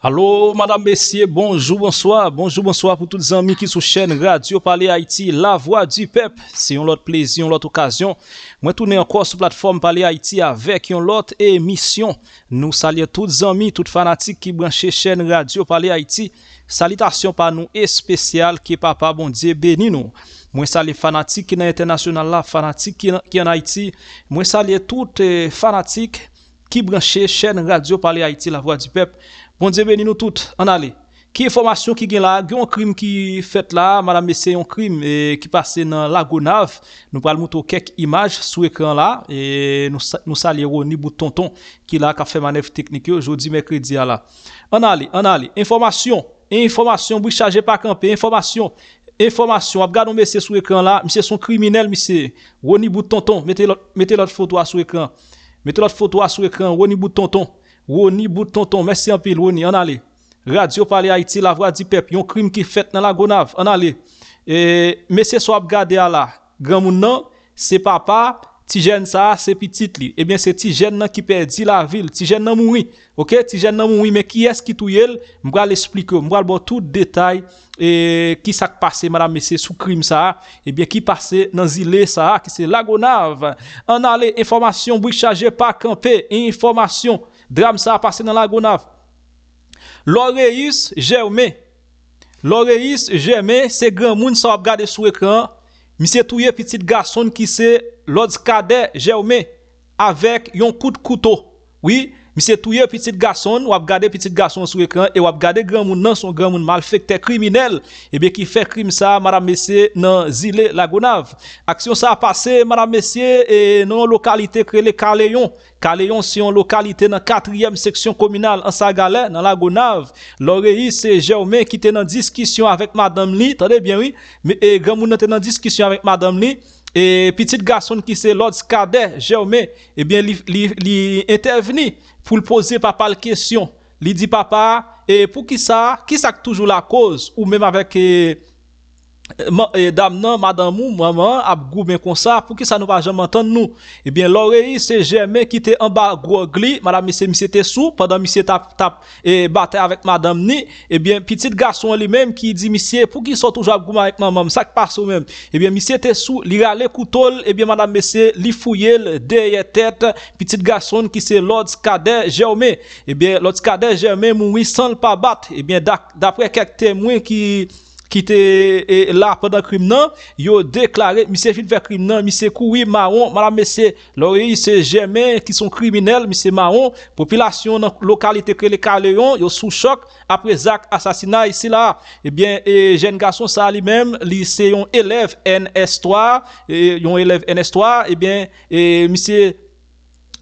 Allô, madame, messieurs, bonjour, bonsoir pour tous les amis qui sont sur la chaîne Radio Palais Haïti, la voix du peuple. C'est une autre plaisir, une autre occasion. Moi, tourner encore sur la plateforme Palais Haïti avec une autre émission. Nous saluons tous les amis, tous les fanatiques qui branchent la chaîne Radio Palais Haïti. Salutations par nous et spéciales qui papa bon Dieu béni nous. Moi, saluons les fanatiques qui sont internationaux, les fanatiques qui sont en Haïti. Moi, saluons tous les fanatiques qui branchent la chaîne Radio Palais Haïti, la voix du peuple. Bon Dieu béni nous toutes, en aller. Qui information qui gagne là, un crime qui fait là, madame messieurs, un crime qui passe dans Lagonâve. Nous parlons de quelques images sur l'écran là et nous saluons ni bout tonton qui là qui a fait manœuvre technique aujourd'hui mercredi là. En aller. Information, vous chargez pas camper, information, regardez monsieur sur l'écran là, monsieur sont criminels monsieur. Roni bout tonton, mettez l'autre photo sur l'écran. Roni bout tonton. Roni Boutonton, merci en pile, Roni, en allez. Radio Palais Haïti, la voix du peuple, yon crime qui fait dans Lagonâve, en allez. Et, messieurs, soit gardé à la, grand moun nan, c'est papa, Tigène ça, c'est petit li. Eh bien, c'est Tigène nan qui perdit la ville, Tigène nan mouri. Ok, Tigène nan mouri, mais qui est-ce qui touye l? M'bra l'explique, m'bra bon tout détail, et qui s'est passé, madame, messieurs, sous crime ça, eh bien, qui passé dans zile ça, qui c'est Lagonâve. En allez, information, bruit chargé, pas campé, information. Drame ça a passé dans Lagonâve. L'Oreis Germain, c'est grand monde ça a regardé sur l'écran. Monsieur touye petit garçon qui c'est l'autre cadet Germain avec un coup de couteau. Oui, monsieur touye petit garçon, ou a regardé petit garçon sur l'écran et ou a regardé grand monde dans son grand monde malfaiteur criminel et bien qui fait crime ça madame messieurs dans zile Lagonâve. Action ça a passé madame messieurs et dans localité créée Kaleyon. Kaleyon, c'est une localité dans 4e section communale Anse-à-Galets, dans Lagonâve. L'Oreis c'est Germain qui était dans discussion avec madame Li, attendez bien oui, mais grand monde était dans discussion avec madame Li. Et petit garçon qui c'est l'autre cadet Germain, eh bien il intervenu pour poser papa la question. Il dit papa, et pour qui ça toujours la cause ou même avec dame non, madame ou maman abgou bien comme ça, pour qui ça nous va jamais entendre nous. Eh bien l'Oreille c'est Germain qui était en bas gros gli, madame monsieur était sous pendant monsieur tap et battait avec madame ni. Eh bien petit garçon lui-même qui dit monsieur pour qui sont toujours abgou avec maman, ça passe au même. Eh bien monsieur était sous, il râlait couteau, eh bien madame monsieur li fouillé derrière tête petit garçon qui c'est l'autre cadet Germain. Eh bien l'autre cadet Germain mourit sans le pas battre. Eh bien d'après quelques témoins qui était là pendant crime non, yo déclaré monsieur fil fait crime non, monsieur Koui Marron, madame monsieur L'Oreille c'est Germain qui sont criminels, monsieur Marron, population dans localité Kaleyon, yo sous choc après acte assassinat ici là. Eh bien jeune garçon ça lui-même, lui c'est un élève NS3, eh bien monsieur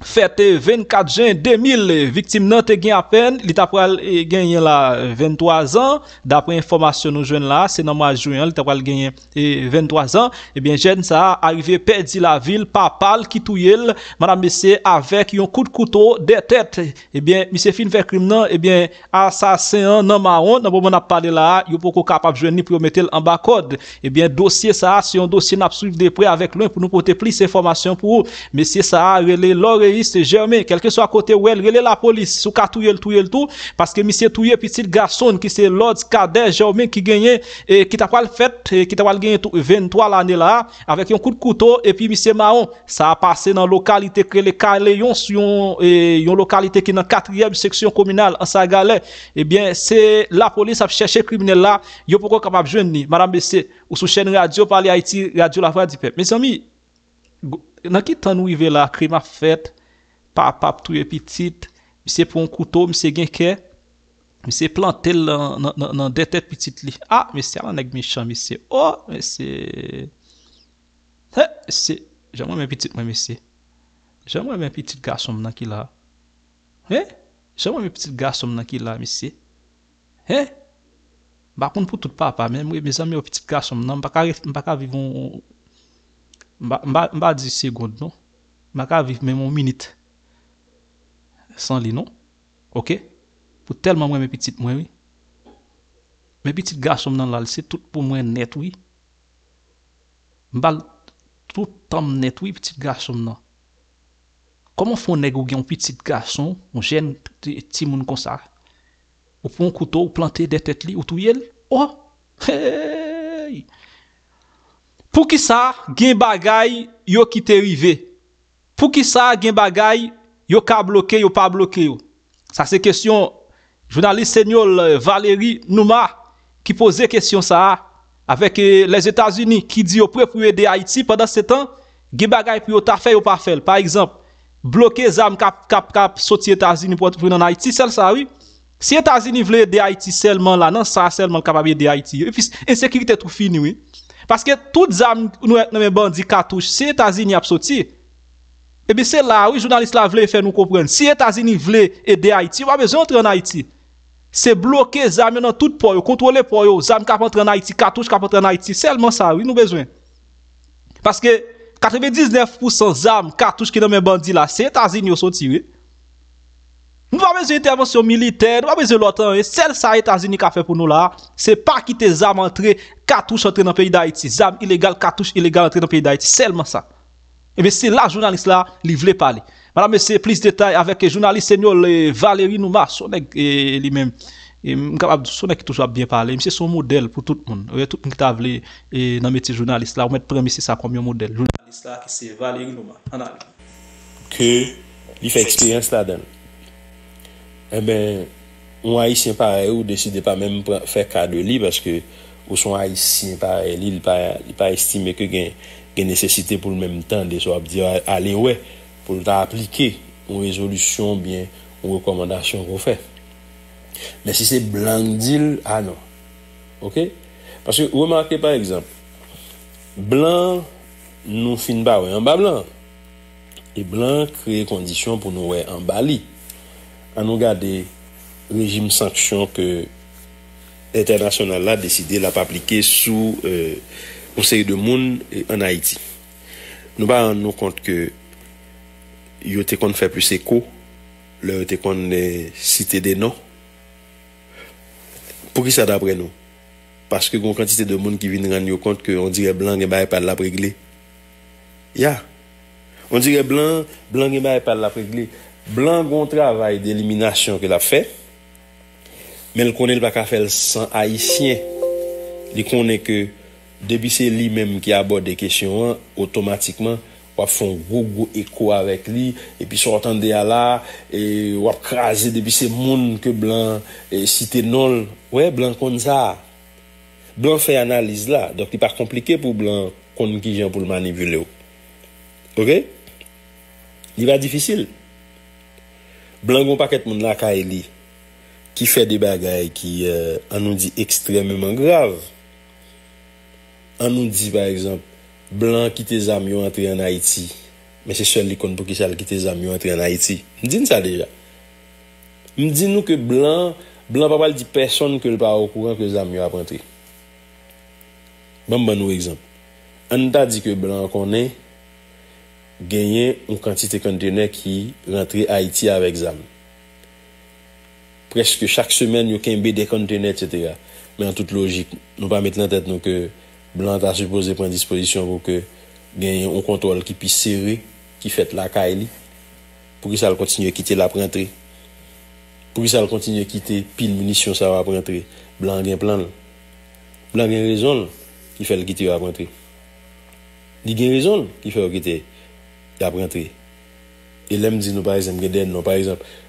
fête 24 juin 2000, victime nan te gen à peine, li t'a pral gagner la 23 ans, d'après information nous jeune là, c'est dans mois juin, li t'a pral gagner 23 ans, et bien jeune ça arrivé perdu la ville, papa qui touye madame monsieur avec un coup de couteau de tête. Et bien monsieur fin fait crime nan, et bien assassin nan marron, dans moment n'a parlé là, yo poko capable joindre ni pour mettre en bas code. Et bien dossier ça, c'est un dossier n'a suivre de près avec l'un pour nous porter plus d'informations pour monsieur ça relé l'or c'est Germain, quel que soit côté où elle, relève la police, sous katouye le tout, parce que monsieur touye petit garçon qui c'est l'autre cadet Germain qui gagne, et qui t'a pas le fait, qui t'a pas le gagné 23 l'année là, avec un coup de couteau, et puis monsieur Mahon, ça a passé dans localité créée Kaleyon, sur une localité qui est dans 4e section communale, Anse-à-Galets, et bien, c'est la police a cherché criminel là, yo pourquoi capable joindre ni, madame Bessé, ou sous chaîne radio, Palais Haïti, radio la voix du peuple. Mes amis, dans qui temps nous arrive là, crime a fait, papa tout petit monsieur pour un couteau monsieur genké monsieur planté dans des têtes petites li ah monsieur un nèg méchant monsieur oh monsieur c'est j'aimerais mes petites moi monsieur j'aimerais mes petites garçons nan qui là hein j'aimerais mes petites garçons nan qui là monsieur hein par contre pour tout papa même mes amis aux petites garçons nan m'pa vivre m'pa 10 secondes non m'pa vivre même une minute sans les noms, ok? Pour tellement moi mes petites moi oui, mes petites garçons dans la c'est tout pour moi net oui, bal tout temps net oui petites garçons non. Comment font nèg ou gen un petit garçon, un jeune petit moun comme ça? ou pour un couteau, ou planter des têtes, ou tout yel. Oh, hey! Pour qui ça, gen bagay, yo qui te rive? Pour qui ça, gen bagay, yo ka bloqué, yo pas bloqué? Ça, c'est question, journaliste senior Valéry Numa, qui posait question ça, avec les États-Unis, qui dit yo prêt pour aider Haïti pendant 7 ans, gen bagay pou yo ta fait, yo pas fait. Par exemple, bloquer les armes cap sorti États-Unis pour venir en Haïti, c'est ça, oui. Si les États-Unis veulent aider Haïti seulement là, non, ça seulement capable d'aider Haïti. Et puis, l'insécurité est tout finie, oui. Parce que toutes les armes, nous avons bandits, cartouches, si les États-Unis ont sorti, et bien c'est là, oui, les journalistes là veulent faire nous comprendre. Si les États-Unis veulent aider Haïti, ils n'ont pas besoin d'entrer en Haïti. C'est bloquer les armes dans tout pour eux, contrôler pour eux, les armes qui entrent en Haïti, cartouches qui entrent en Haïti, seulement ça, oui, nous avons besoin. Parce que 99% des armes, cartouches qui sont dans les bandits là, c'est les États-Unis qui ont sorti. Nous n'avons pas besoin d'intervention militaire, nous n'avons pas besoin de l'OTAN. Et celle que les États-Unis ont fait pour nous là, ce n'est pas quitter les armes entrées, cartouches entrées dans le pays d'Haïti, les armes illégales, cartouches illégales entrées dans le pays d'Haïti. Seulement ça. Et bien c'est là, le journaliste là, il voulait parler. Madame, monsieur, plus de détails avec le journaliste senior Valéry Numa, son lui-même. Son qui toujours bien parlé. Monsieur, son modèle pour tout le monde. Tout le monde qui a voulu dans le métier journaliste là, on met premier, c'est ça comme un modèle. Le journaliste là, c'est Valéry Numa. Que il fait expérience là-dedans. Eh bien, un haïtien pareil, vous ne décidez pas même de faire cadeau de lui parce que vous sont haïtiens pareil, il n'est pas estimé que y a nécessité pour le même temps de dire allez, ouais, pour appliquer une résolution, bien, une recommandation qu'on fait. Mais si c'est blanc deal, ah non. OK? Parce que remarquez par exemple, blanc, nous finissons pas en bas blanc. Et blanc crée conditions pour nous en bas li. À nous garder régime sanction que l'international a décidé de appliquer sous conseil de monde en Haïti. Nous pas nous compte que yo te kon fait plus écho, le te kon citer des noms. Pour qui ça d'après nous? Parce que une quantité de monde qui vient rendre compte que on dirait blanc et pas la régler. Ya. On dirait blanc et pas la régler. Blanc bon travail d'élimination qu'il a fait, mais il connaît pas qu'à faire sans haïtien. Il connaît que depuis c'est lui-même qui aborde des questions, automatiquement, on fait un gros écho avec lui, et puis sortant de là, et on crase depuis c'est monde que blanc cité non. Ouais, blanc comme ça. Blanc fait analyse là, donc il pas compliqué pour blanc qu'on qui vient pour le manipuler. OK? Il va difficile. Blanc gon paquet moun la kaeli qui fait des bagailles qui on nous dit extrêmement grave. On nous dit par exemple blanc qui tes amis ont entré en Haïti. Mais c'est seul li konn pour qui ça qui tes amis ont entré en Haïti. M'din ça déjà. M'din nous que blanc papa dit personne que le pas au courant que les amis ont rentré. Bon nous exemple. On t'a dit que blanc connaît gagner une quantité de conteneurs qui rentraient Haïti avec ZAM. Presque chaque semaine, il y a des conteneurs, etc. Mais en toute logique, nous ne pas mettre en tête que Blanc a supposé prendre disposition pour que gagner un contrôle qui puisse serrer, qui fait la caille, pour que ça continue à quitter la rentrée. Pour que ça continue à quitter pile munitions, ça va rentrer. Blanc a un plan. Blanc a une raison qui fait le quitter la rentrée. Il a une raison qui fait le quitter. Il a rentré. Et l'homme dit, nous, par exemple,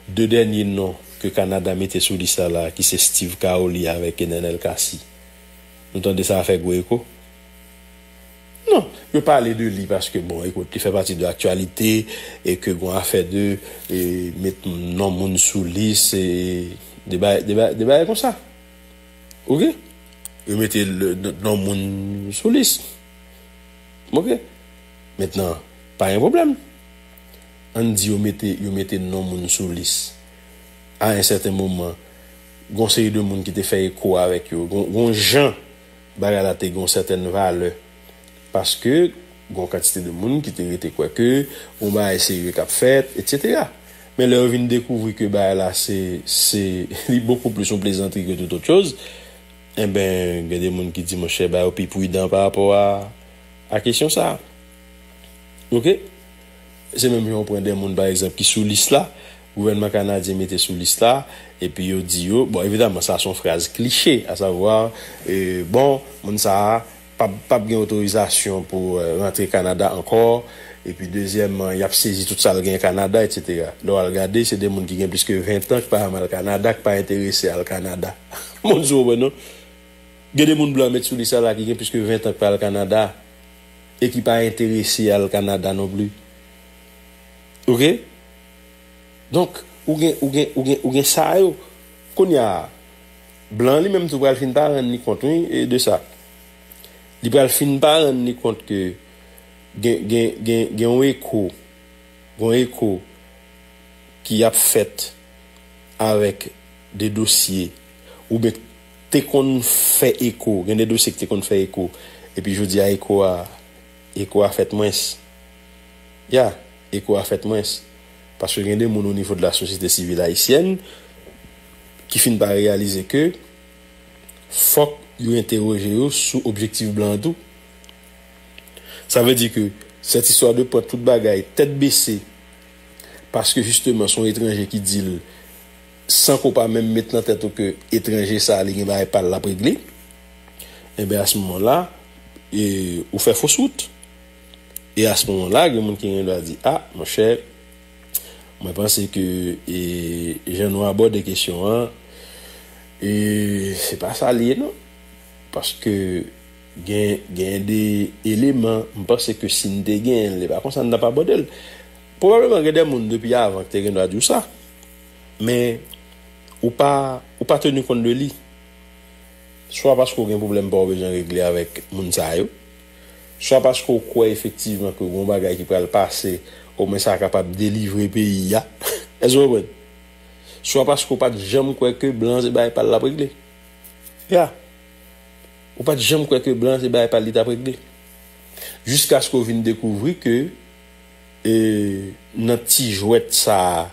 deux derniers noms que le Canada mettait sous liste là, qui c'est Steeve Khawly avec Nenel Cassy. Nous entendons ça faire gros écho? Non, je parle de lui parce que, bon, écoute, il fait partie de l'actualité et que, bon, a fait deux, et mettre non monde sous liste et des comme ça. OK? Et mettez le non monde sous liste. OK? Maintenant, pas un problème. On dit vous mettez non moun sur liste. À un certain moment, gon série de monde qui te fait écho avec yo, gon gens bagala te gon certaine valeur parce que gon quantité de monde qui te rete quoi que on va essayer cap fait etc. Mais là on vient découvrir que bagala c'est beaucoup plus une plaisanterie que toute autre chose. Eh ben, il y a des monde qui dit mon cher bah puis pour dans par rapport à question ça. OK? C'est même si on prend des gens, par exemple, qui sont sur liste là, gouvernement canadien mettait sous liste là, et puis il dit, bon, évidemment, ça sont phrases clichés, à savoir, bon, on ça pas bien autorisation pour rentrer au Canada encore, et puis deuxièmement, il a saisi tout ça le Canada, etc. Donc, regardez, c'est des gens qui ont plus que 20 ans qui parlent au Canada, qui ne sont pas intéressés au Canada. Mon Dieu, non? Il y a des gens blancs qui sont là, qui ont plus que 20 ans qui parlent au Canada, et qui ne sont pas intéressés au Canada non plus. OK? Donc, ou gen ça yo qu'on y a blanc lui même tout va fin pas rendre compte et de ça. Il va fin pas rendre compte que gen un écho qui a fait avec des dossiers ou bien t'es qu'on fait écho, gen des dossiers que t'es qu'on fait écho et puis je dis à écho a fait moins. Ya, écho a fait moins. Parce que il y a des gens au niveau de la société civile haïtienne qui finissent par réaliser que faut qu'ils interrogent sous objectif blanc tout. Ça veut dire que cette histoire de porte toute bagaille tête baissée parce que justement son étranger qui dit sans qu'on pas même mettre en tête que étranger ça les gens pas la régler. Et bien à ce moment-là, on fait fausse route. Et à ce moment-là, le monde qui vient dit ah mon cher, je pense que j'en ai abordé des questions. Hein, et c'est pas ça lié, non? Parce que il y a des éléments, je pense que si nous avons par contre, ça n'a pas abordé. Probablement, il y a des gens depuis avant que tu aies dit ça. Mais, ou pas tenu compte de lui. Soit parce qu'on a un problème pour besoin régler avec Mounsaïo. Soit parce qu'on croit effectivement que bon bagage qui peut le passer. Comment ça capable de délivrer pays là? Est-ce que vous comprenez? Soit parce qu'on pas de jambe quoi que blanc c'est pas la régler. Ya. Ou pas de jambe quoi que blanc c'est pas la régler. Jusqu'à ce qu'on vienne découvrir que notre petit jouet ça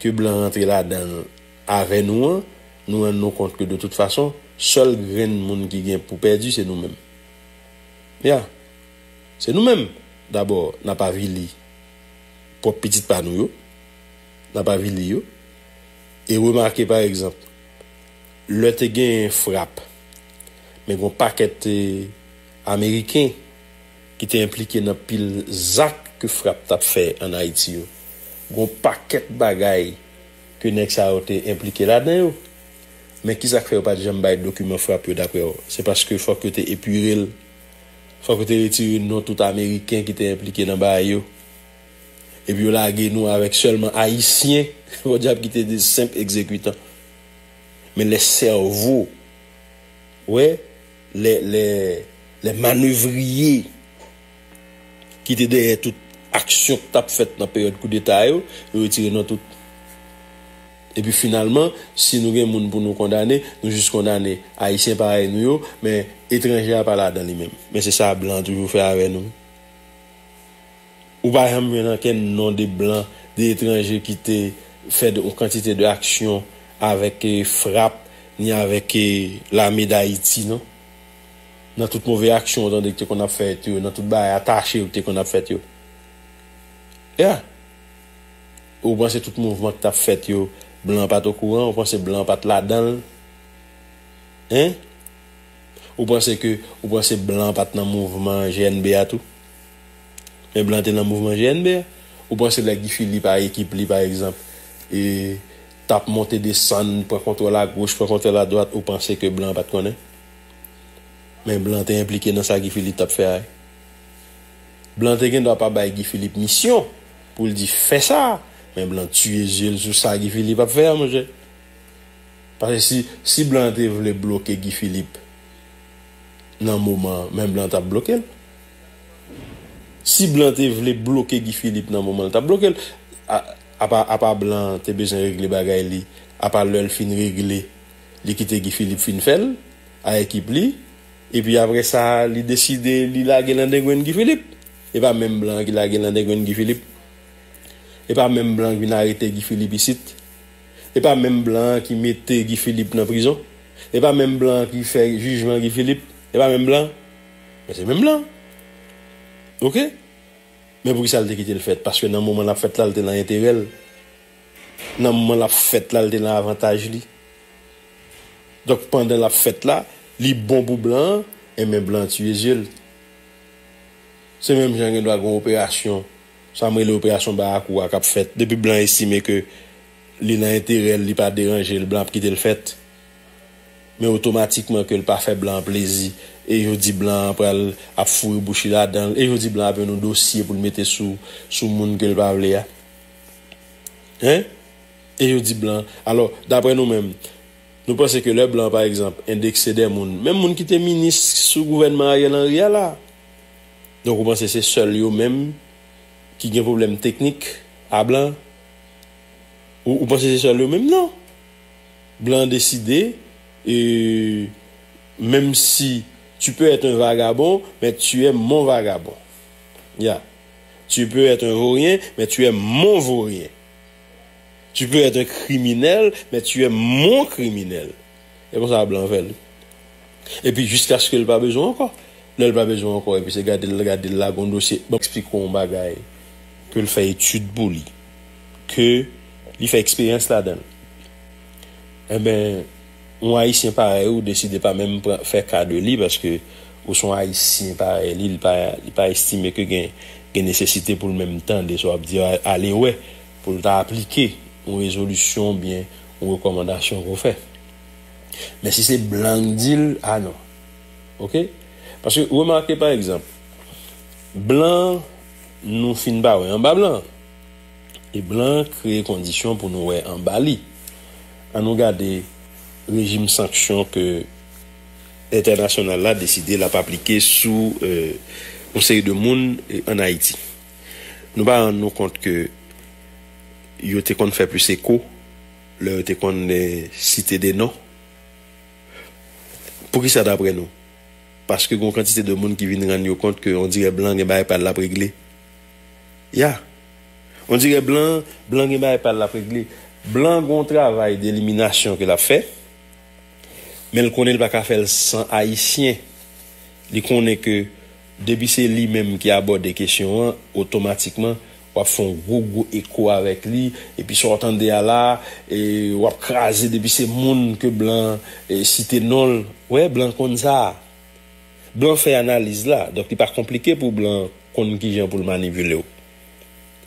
que blanc rentre là-dedans avec nous, nous rendons compte que de toute façon, seul grain de monde qui gagne pour perdu c'est nous-mêmes. Ya. C'est nous-mêmes d'abord, n'a pas vili. Pour petite panneau, n'a pas vu. Et remarquez par exemple, le te gen frappe, mais un paquet américain qui était impliqué dans pile zac que frappe t'a fait en Haïti. Un paquet bagay que nex a été impliqué là-dedans. Mais qui ça fait pas de jambe document frappe d'après. C'est parce que faut que t'es épuré, faut que t'es retiré non tout américain qui était impliqué dans bail. Et puis là, nous avec seulement haïtiens, on dirait qu'ils étaient des simples exécutants. Mais les cerveaux, ouais, les manœuvriers qui étaient derrière toute action que tu as faite dans la période coup d'État, ils retirent dans tout. Et puis finalement, si nous avons des gens pour nous condamner, nous juste condamner haïtiens pareil nous, mais étrangers pas là dans les mêmes. Mais c'est ça, blanc toujours fait avec nous. Ou par exemple, quel nom de blancs, des étrangers qui ont fait une quantité d'actions avec frappe, ni avec l'armée d'Haïti, non? Dans toute mauvaise action qu'on a fait, dans toute bagarre attachée qu'on a fait. Yeah. Ou pensez tout mouvement que tu as fait, blanc pas au courant, ou pensez blanc pas là-dedans. Hein? Ou pensez blanc pas dans le mouvement GNBA tout? Mais blanc dans le mouvement GNB, ou pensez que Guy Philippe a équipe par exemple, et tape monter des sands, pour contre la gauche, pour contre la droite, ou pensez que blanc pas te connaît. Mais blanc est impliqué dans ça Guy Philippe tape fait. Blanc ne doit pas bailler Guy Philippe mission pour lui dire fais ça, mais blanc tuer Jules sur ça Guy Philippe a fait mon jeu. Parce que si blanc voulait bloquer Guy Philippe, dans le moment, même blanc t'a bloqué. Si blanc te voulait bloquer Guy Philippe dans le moment, tu as bloqué. À part blanc, tu as besoin de régler bagay li. À part l'œil fin réglé, li quitte Guy Philippe fin fel, à équipe li. Et puis après ça, li décide li lage l'andegwen Guy Philippe. Et pas même blanc qui lage l'andegwen Guy Philippe. Et pas même blanc qui n'arrêtait Guy Philippe ici. Et pas même blanc qui mettait Guy Philippe dans prison. Et pas même blanc qui fait jugement Guy Philippe. Et pas même blanc. Mais c'est même blanc. OK? Mais pour qui ça le fait? Parce que dans le moment la fête là, elle était dans l'intérêt. dans le moment la fête là, il a avantage li. Donc pendant la fête là, li bon pour blanc et même blanc tuer Jules. C'est même genre doit une opération, ça me l'opération Barakoua qu'a fait depuis blanc estimé que li n'a intérêt li pas déranger le blanc qui te le fait. Mais automatiquement que le pas fait blanc plaisir et je dis blanc après à fouiller bouche là-dedans et je dis blanc avec nos dossiers pour le mettre sous monde que le pas veut. Hein? Et je dis blanc. Alors d'après nous-mêmes, nous pensons que le blanc par exemple indexé des monde, même monde qui était ministre sous gouvernement Ariel Henry là. Donc on pense que c'est seul eux-mêmes qui ont un problème technique à blanc. Ou pense que c'est seul eux-mêmes non. Blanc décidé. Et même si tu peux être un vagabond, mais tu es mon vagabond. Yeah. Tu peux être un vaurien, mais tu es mon vaurien. Tu peux être un criminel, mais tu es mon criminel. Et pour ça, blanc fait. Et puis jusqu'à ce qu'il n'a pas besoin encore. Là, il n'a pas besoin encore. Et puis c'est garder le lagon dossier. Bon, expliquons un bagaille. Que il fait étude pour lui. Que il fait expérience là-dedans. Eh bien. Un haïtien pareil ou décide pas même faire cas de lui parce que ou son haïtien pareil il pas estimé que gain nécessité pour le même temps de soit dire aller ouais pour t'appliquer une résolution bien une recommandation qu'on fait. Mais si c'est blanc deal ah non. OK? Parce que remarquez par exemple blanc nous fin pas ouais en bas blanc et blanc crée conditions pour nous ouais en bas li. On nous garder régime sanction que international là décidé l'a pas appliquer sous conseil de monde en Haïti. Nous pas rendons compte que yo té kon fait plus écho, leur té kon citer des noms. Pour qui ça d'après nous? Parce que gon quantité de monde qui viennent rendre compte que on dirait blanc et bail pas la régler. Ya. On dirait blanc et bail pas la régler. Blanc gon travail d'élimination que l'a fait. Mais il connaît pas qu'à faire sans haïtien. Il connaît que depuis c'est lui-même qui aborde des questions automatiquement on fait un gros écho avec lui et puis sortant de là et on craser depuis c'est monde que blanc et cité non ouais blanc comme ça. Blanc fait analyse là donc il pas compliqué pour blanc qu'on qui vient pour le manipuler.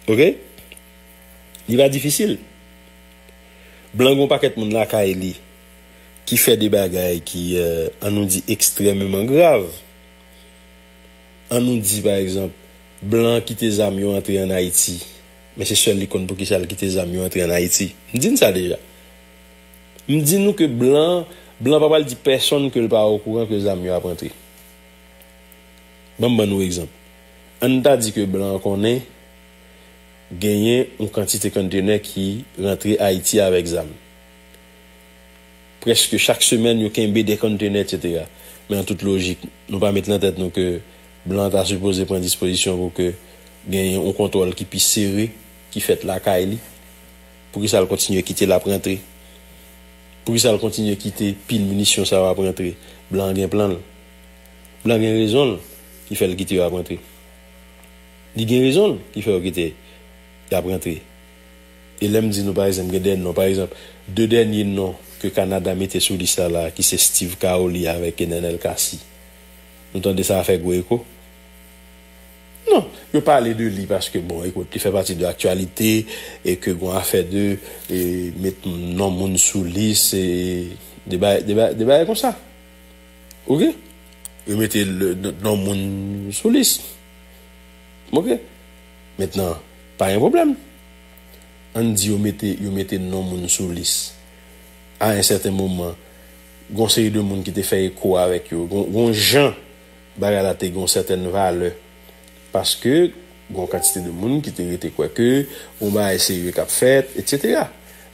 OK? Il va difficile. Blanc gon paquet monde la kaeli qui fait des bagailles qui on nous dit extrêmement grave. On nous dit par exemple blanc qui tes amis entrer en Haïti. Mais c'est seul l'icône pour qui ça qui tes amis entrer en Haïti. Me dit ça déjà. Me dit nous que blanc pas dit personne que le pas au courant que les amis a rentré. Bon nous exemple. On t'a dit que blanc connaît gagner une quantité de conteneurs qui rentrent à Haïti avec ZAM. Presque chaque semaine, il y a des conteneurs, etc. Mais en toute logique, nous pas mettre en tête que Blanc a supposé prendre disposition pour que gagner un contrôle qui puisse serrer, qui fait la caille, pour que ça continue à quitter la rentrée. Pour que ça continue à quitter pile munitions, ça va rentrer. Blanc a un plan. Blanc a une raison qui fait le quitter la rentrée. Il a une raison qui fait le quitter. D'apprentrer. Et là, me dit nous par exemple, par exemple, deux derniers noms que Canada mettait sur liste là, qui c'est Steeve Khawly avec Nenel Cassy. Nous entendons ça faire gros écho. Non, je parle de lui parce que bon, écoute, il fait partie de l'actualité et que on a fait deux et mettre nom monde sur liste et débat comme ça. OK? Vous mettez le nom monde sur liste. OK? Maintenant pas un problème. On dit yo mettez non moun sur liste. À un certain moment, gon série de monde qui te fait écho avec yo, gon gens bagala te gon certaine valeur parce que gon quantité de monde qui te rete quoi que on va essayer qu'a fait etc.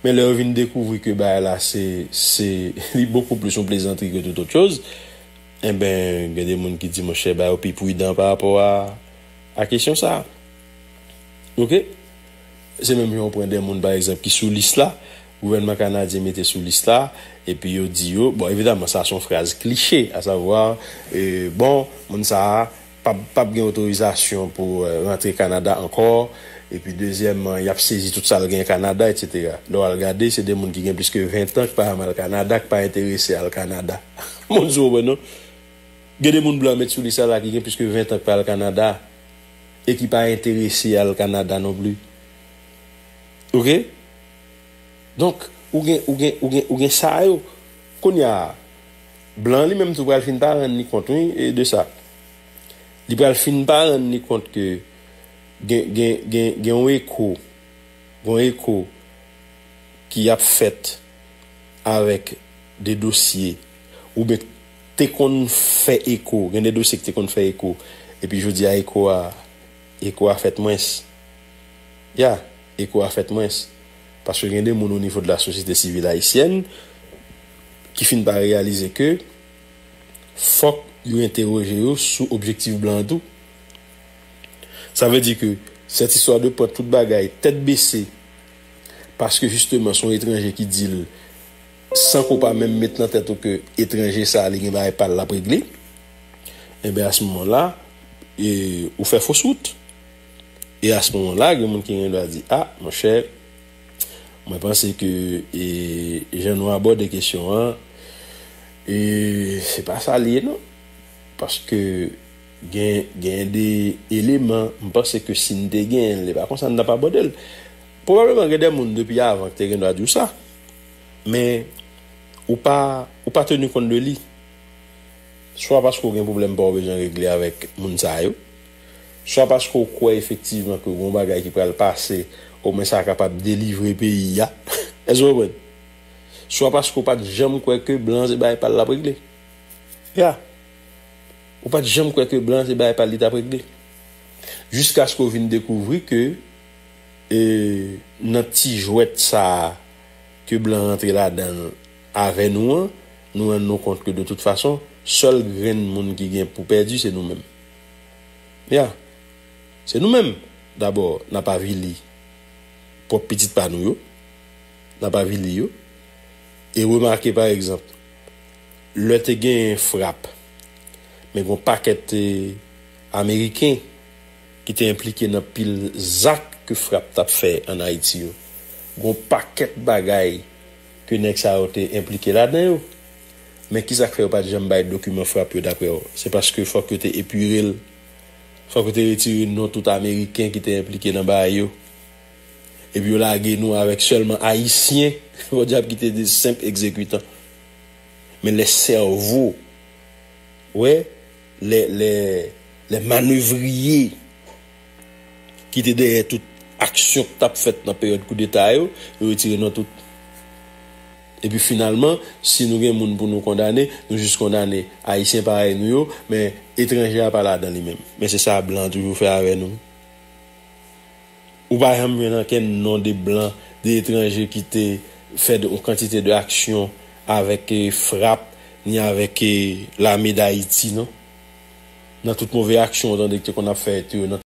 Mais là on vient découvrir que bagala c'est beaucoup plus une plaisanterie que toute autre chose. Eh ben il y a des monde qui dit mon cher bah puis prudent par rapport à question ça. OK? C'est même on prend des monde par exemple qui sous liste là, gouvernement canadien mettait sous liste là et puis yo dit yo, bon évidemment ça sont phrases clichés à savoir bon, moun ça pas gain autorisation pour rentrer Canada encore Et puis, deuxièmement, il a saisi tout ça, le Canada, etc. Donc, regardez, c'est des gens qui ont plus que 20 ans qui parlent au Canada, qui ne sont pas intéressés au Canada. Mon Dieu, non? Il y a des gens blancs qui ont plus que 20 ans qui parlent au Canada et qui ne sont pas intéressés au Canada non plus. OK? Donc, ou bien ça, qu'on y a blanc, lui-même, tout le monde pas rendre compte de ça. Il ne finit pas rendre compte que un écho qui a fait avec des dossiers ou bien t'es qu'on fait écho, des dossiers que t'es qu'on fait écho et puis je dis à écho a fait moins. Ya, écho a fait moins parce que y a des gens au niveau de la société civile haïtienne qui finissent par réaliser que faut qu'ils interrogent sous objectif blanc tout. Ça veut dire que cette histoire de porte toute bagaille, tête baissée, parce que justement, son étranger qui dit, sans qu'on pas même mettre en tête que étranger, ça, il va pas la régler, et bien à ce moment-là, on fait fausse route. Et à ce moment-là, il y a des gens qui doivent dire, ah, mon cher, moi, je pense que je nous aborde des questions, hein, et c'est pas ça lié, non? Parce que, gain des éléments, je pense que si nous gagnons, par contre, ça n'a pas bordel. Probablement que des gens depuis avant que tu aies dit ça, mais ou pas tenu compte de lui. Soit parce qu'on a un problème pour besoin régler avec Mounsaïo, soit parce qu'on croit effectivement que bon bagage qui peut le passer, au moins ça capable de délivrer le pays. Soit parce qu'on pas de jambes quoi que blanc et pas la régler. Ya. Ou pas de jambes quoi que blanc c'est pas l'état réglé jusqu'à ce qu'on vienne découvrir que notre petit jouet ça que blanc rentre là dedans avec nous nous rendons compte que de toute façon seul grain de monde qui gagne pour perdu c'est nous-mêmes. Yeah. C'est nous-mêmes d'abord n'a pas vili pour petite pas nous n'a pas vili yo et remarquez par exemple le te gagne frappe mais bon paquet américain qui était impliqué dans pile zac que frappe t'a fait en Haïti yo bon paquet bagaille que nèg ça été impliqué là-dedans mais qui ça fait pas de jambe bail document frappe d'après c'est parce que faut que tu épuré faut que tu retire non tout américain qui était impliqué dans bail yo et puis là nous avec seulement haïtien faut diable qui était des simples exécutants mais les cerveaux ouais les manœuvriers qui étaient derrière toute action que tu as faite dans la période coup d'État, ils retirent dans tout. Et puis finalement, si nous avons des gens pour nous condamner, nous juste condamner Haïtiens pareil nous, mais étrangers pas là dans les mêmes. Mais c'est ça blanc toujours fait avec nous. Ou par exemple, quel nom de blanc, des étrangers qui étaient fait une quantité de actions avec frappe ni avec l'armée d'Haïti, non? Dans toute mauvaise action, on a fait